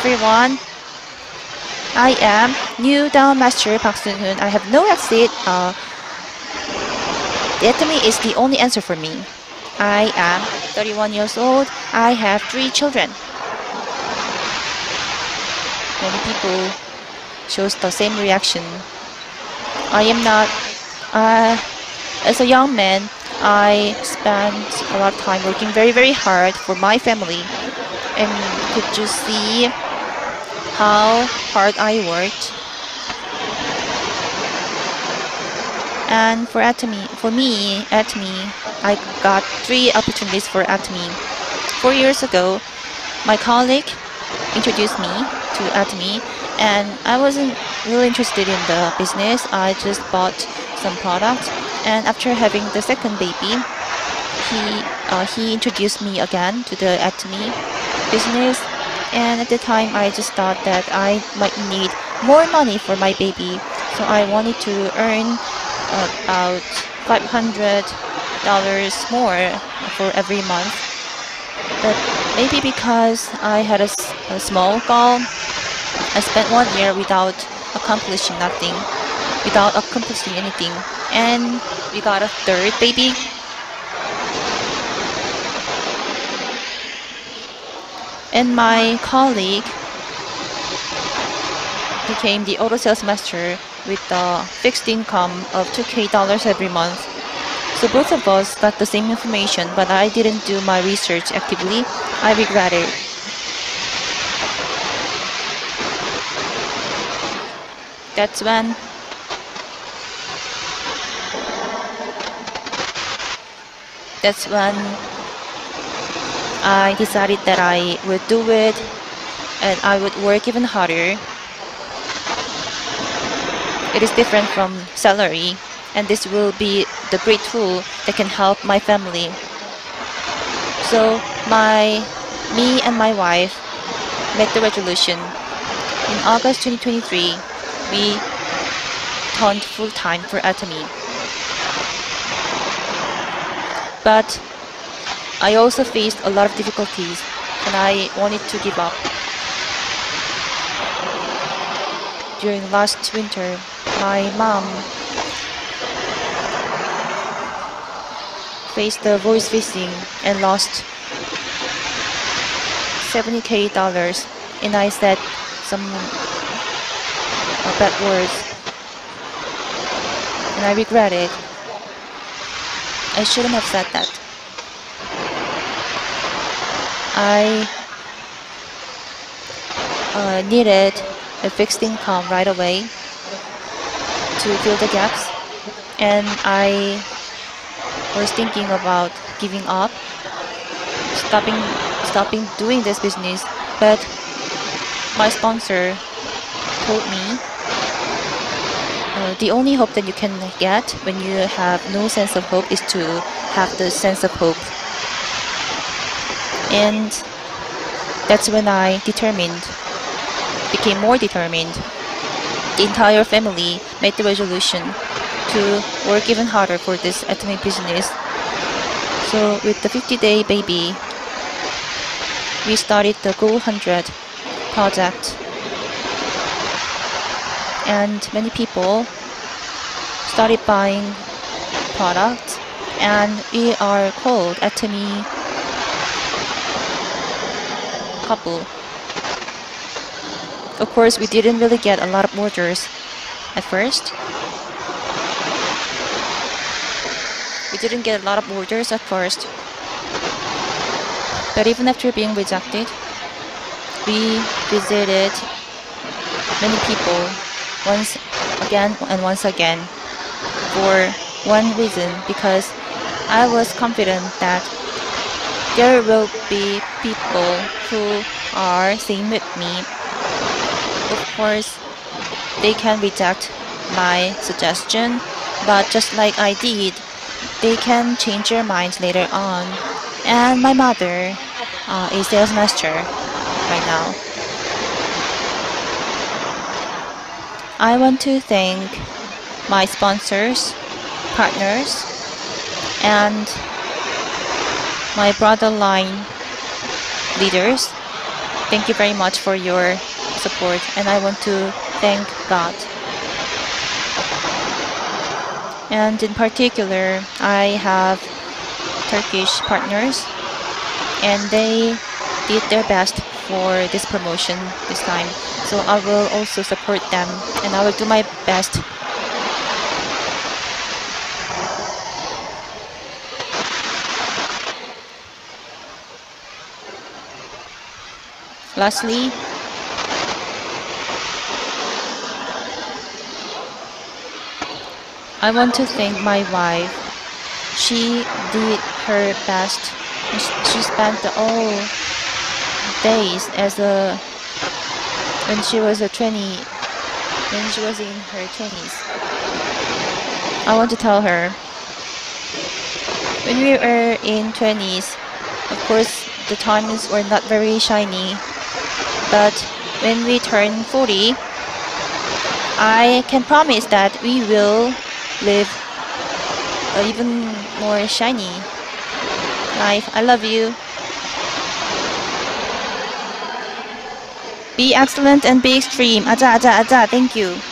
everyone. I am new Diamond Master Park Seung-hoon. I have no exit. The Atomy is the only answer for me. I am 31 years old. I have 3 children. Many people shows the same reaction. I am not. As a young man, I spent a lot of time working very hard for my family. And could you see how hard I worked? And for me, I got 3 opportunities for Atomy. 4 years ago, my colleague introduced me to Atomy, and I wasn't really interested in the business. I just bought some products, and after having the second baby, he introduced me again to the Atomy business. And at the time, I just thought that I might need more money for my baby, so I wanted to earn about $500 more for every month. But maybe because I had a small goal, I spent 1 year without accomplishing anything, and we got a 3rd baby. And my colleague became the auto sales master with the fixed income of $2,000 every month. So both of us got the same information, but I didn't do my research actively. I regret it. That's when I decided that I would do it, and I would work even harder. It is different from salary, and this will be the great tool that can help my family. So me and my wife made the resolution. In August 2023, we turned full-time for Atomy. But I also faced a lot of difficulties, and I wanted to give up. During last winter, my mom faced the voice phishing and lost $70,000, and I said some bad words, and I regret it. I shouldn't have said that. I needed a fixed income right away to fill the gaps, and I was thinking about giving up, stopping doing this business. But my sponsor told me, the only hope that you can get when you have no sense of hope is to have the sense of hope. And that's when I became more determined. The entire family made the resolution to work even harder for this Atomy business. So with the 50-day baby, we started the Go 100 project. And many people started buying products, and we are called Atomy couple. Of course, we didn't really get a lot of orders at first. But even after being rejected, we visited many people once again and once again for one reason, because I was confident that there will be people who are same with me. Of course, they can reject my suggestion, but just like I did, they can change their minds later on. And my mother is Sales Master right now. I want to thank my sponsors, partners, and my brother line leaders Thank you very much for your support, and I want to thank God. And in particular, I have Turkish partners, and they did their best for this promotion this time. So I will also support them, and I will do my best. Lastly, I want to thank my wife. She did her best. She spent all days when she was in her 20s. I want to tell her, when we were in 20s, of course the times were not very shiny, but when we turn 40, I can promise that we will live an even more shiny life. I love you. Be excellent and be extreme. Aja, aja, aja. Thank you.